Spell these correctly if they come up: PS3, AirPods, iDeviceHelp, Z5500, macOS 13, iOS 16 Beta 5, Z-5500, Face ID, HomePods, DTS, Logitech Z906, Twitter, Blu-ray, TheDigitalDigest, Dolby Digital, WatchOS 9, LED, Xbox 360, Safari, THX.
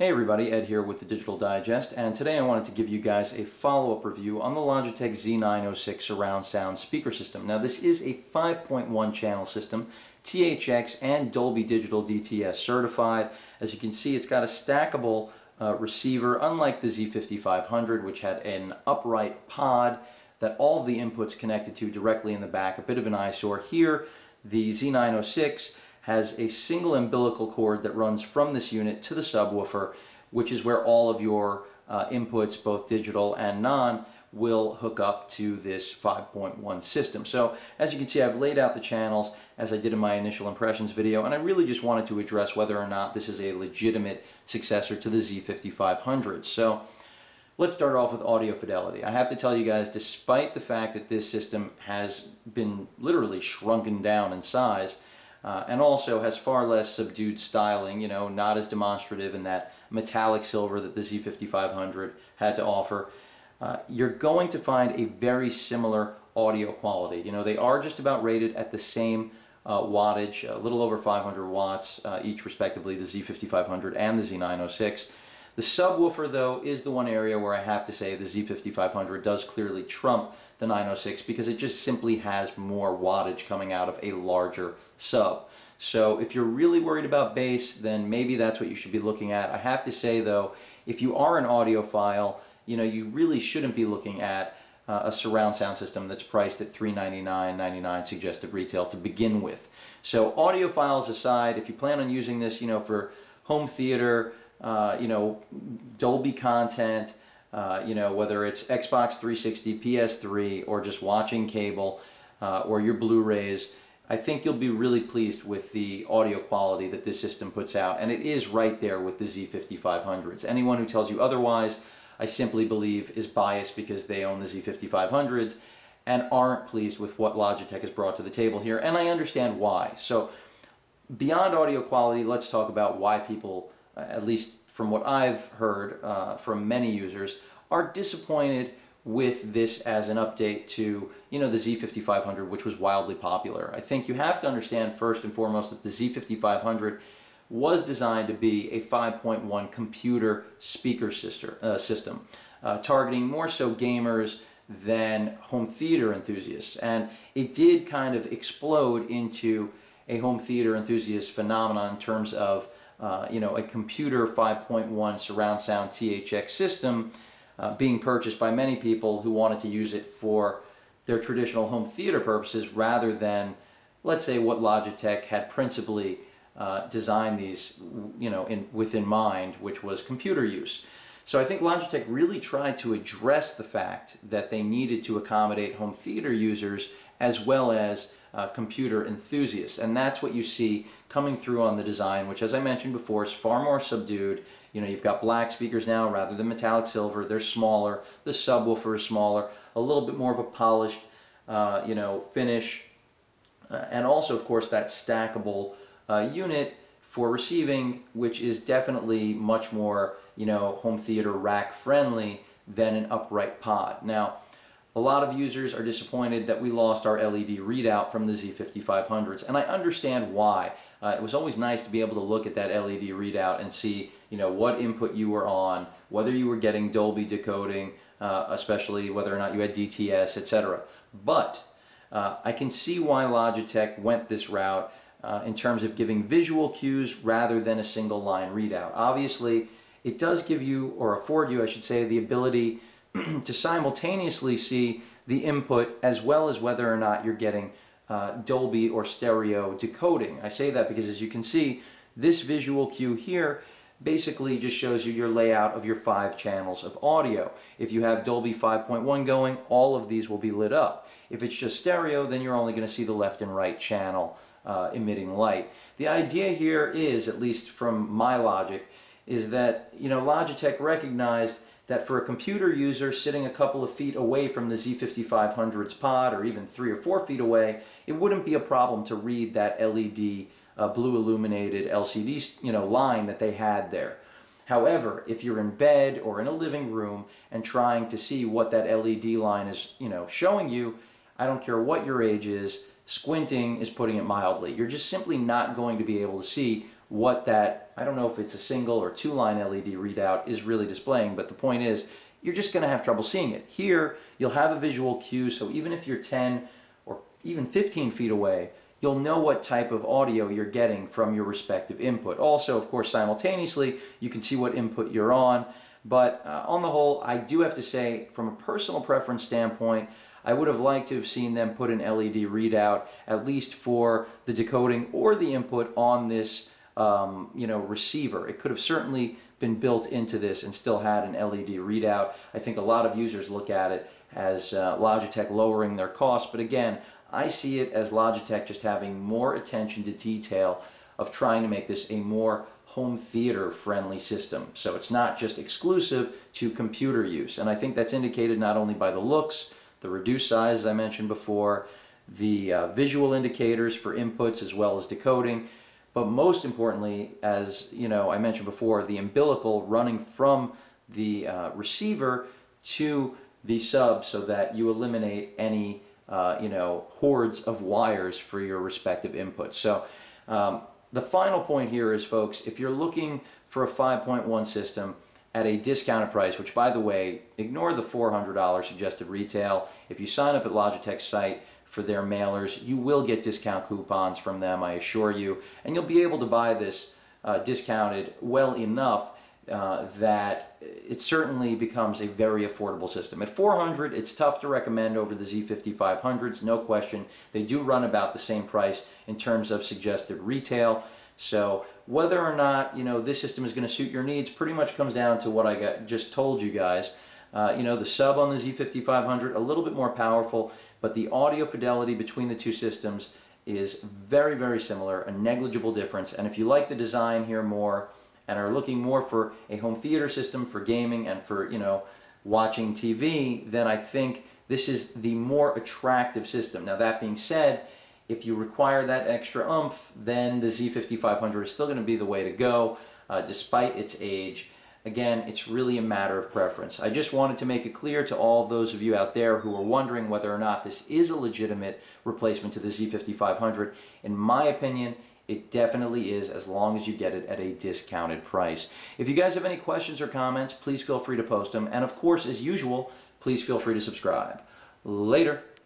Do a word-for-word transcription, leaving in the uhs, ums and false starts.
Hey everybody, Ed here with the Digital Digest, and today I wanted to give you guys a follow-up review on the Logitech Z nine oh six surround sound speaker system. Now this is a five point one channel system, T H X and Dolby Digital D T S certified. As you can see, it's got a stackable uh, receiver, unlike the Z fifty-five hundred, which had an upright pod that all of the inputs connected to directly in the back, a bit of an eyesore. Here, the Z nine oh six has a single umbilical cord that runs from this unit to the subwoofer, which is where all of your uh, inputs, both digital and non, will hook up to this five point one system. So as you can see, I've laid out the channels as I did in my initial impressions video, and I really just wanted to address whether or not this is a legitimate successor to the Z fifty-five hundred. So let's start off with audio fidelity. I have to tell you guys, despite the fact that this system has been literally shrunken down in size, Uh, and also has far less subdued styling, you know, not as demonstrative in that metallic silver that the Z fifty-five hundred had to offer, uh, you're going to find a very similar audio quality. You know, they are just about rated at the same uh, wattage, a little over five hundred watts uh, each, respectively, the Z fifty-five hundred and the Z nine oh six. The subwoofer, though, is the one area where I have to say the Z fifty-five hundred does clearly trump the nine oh six, because it just simply has more wattage coming out of a larger sub. So if you're really worried about bass, then maybe that's what you should be looking at. I have to say, though, if you are an audiophile, you know, you really shouldn't be looking at uh, a surround sound system that's priced at three ninety-nine ninety-nine suggested retail to begin with. So audiophiles aside, if you plan on using this, you know, for home theater, Uh, you know, Dolby content, uh, you know, whether it's Xbox three sixty, P S three, or just watching cable, uh, or your Blu-rays, I think you'll be really pleased with the audio quality that this system puts out, and it is right there with the Z fifty-five hundreds. Anyone who tells you otherwise, I simply believe is biased because they own the Z fifty-five hundreds and aren't pleased with what Logitech has brought to the table here, and I understand why. So beyond audio quality, let's talk about why people, at least from what I've heard uh, from many users, are disappointed with this as an update to, you know, the Z fifty-five hundred, which was wildly popular. I think you have to understand first and foremost that the Z fifty-five hundred was designed to be a five point one computer speaker sister, uh, system, uh, targeting more so gamers than home theater enthusiasts. And it did kind of explode into a home theater enthusiast phenomenon in terms of Uh, you know, a computer five point one surround sound T H X system uh, being purchased by many people who wanted to use it for their traditional home theater purposes rather than, let's say, what Logitech had principally uh, designed these, you know, in, within mind, which was computer use. So I think Logitech really tried to address the fact that they needed to accommodate home theater users as well as Uh, computer enthusiasts, and that's what you see coming through on the design, which, as I mentioned before, is far more subdued. You know, you've got black speakers now rather than metallic silver. They're smaller, the subwoofer is smaller, a little bit more of a polished uh, you know, finish, uh, and also of course that stackable uh, unit for receiving, which is definitely much more, you know, home theater rack friendly than an upright pod. Now a lot of users are disappointed that we lost our L E D readout from the Z fifty-five hundreds, and I understand why. Uh, it was always nice to be able to look at that L E D readout and see, you know, what input you were on, whether you were getting Dolby decoding, uh, especially whether or not you had D T S, et cetera. But uh, I can see why Logitech went this route uh, in terms of giving visual cues rather than a single line readout. Obviously, it does give you, or afford you, I should say, the ability to simultaneously see the input as well as whether or not you're getting uh, Dolby or stereo decoding. I say that because, as you can see, this visual cue here basically just shows you your layout of your five channels of audio. If you have Dolby five point one going, all of these will be lit up. If it's just stereo, then you're only going to see the left and right channel uh, emitting light. The idea here is, at least from my logic, is that, you know, Logitech recognized that for a computer user sitting a couple of feet away from the Z fifty-five hundred's pod, or even three or four feet away, it wouldn't be a problem to read that L E D uh, blue illuminated L C D, you know, line that they had there. However, if you're in bed or in a living room and trying to see what that L E D line is, you know, showing you, I don't care what your age is, squinting is putting it mildly. You're just simply not going to be able to see what that, I don't know if it's a single or two line L E D readout is really displaying, but the point is you're just going to have trouble seeing it. Here you'll have a visual cue, so even if you're ten or even fifteen feet away, you'll know what type of audio you're getting from your respective input. Also, of course, simultaneously, you can see what input you're on. But uh, on the whole, I do have to say, from a personal preference standpoint, I would have liked to have seen them put an L E D readout, at least for the decoding or the input on this um, you know, receiver. It could have certainly been built into this and still had an L E D readout. I think a lot of users look at it as uh, Logitech lowering their costs, but again, I see it as Logitech just having more attention to detail of trying to make this a more home theater friendly system. So it's not just exclusive to computer use. And I think that's indicated not only by the looks, the reduced size as I mentioned before, the uh, visual indicators for inputs as well as decoding, but most importantly, as you know, I mentioned before, the umbilical running from the uh, receiver to the sub so that you eliminate any Uh, you know, hordes of wires for your respective inputs. So um, the final point here is, folks, if you're looking for a five point one system at a discounted price, which by the way, ignore the four hundred dollars suggested retail. If you sign up at Logitech's site for their mailers, you will get discount coupons from them, I assure you, and you'll be able to buy this uh, discounted well enough Uh, that it certainly becomes a very affordable system. At four hundred dollars, it's tough to recommend over the Z fifty-five hundreds, no question. They do run about the same price in terms of suggested retail. So whether or not, you know, this system is going to suit your needs pretty much comes down to what I got, just told you guys. Uh, you know, the sub on the Z fifty-five hundred, a little bit more powerful, but the audio fidelity between the two systems is very, very similar, a negligible difference. And if you like the design here more, and are looking more for a home theater system for gaming and for, you know, watching T V, then I think this is the more attractive system. Now that being said, if you require that extra oomph, then the Z fifty-five hundred is still going to be the way to go, uh, despite its age. Again, it's really a matter of preference. I just wanted to make it clear to all of those of you out there who are wondering whether or not this is a legitimate replacement to the Z fifty-five hundred. In my opinion, it definitely is, as long as you get it at a discounted price. If you guys have any questions or comments, please feel free to post them. And of course, as usual, please feel free to subscribe. Later.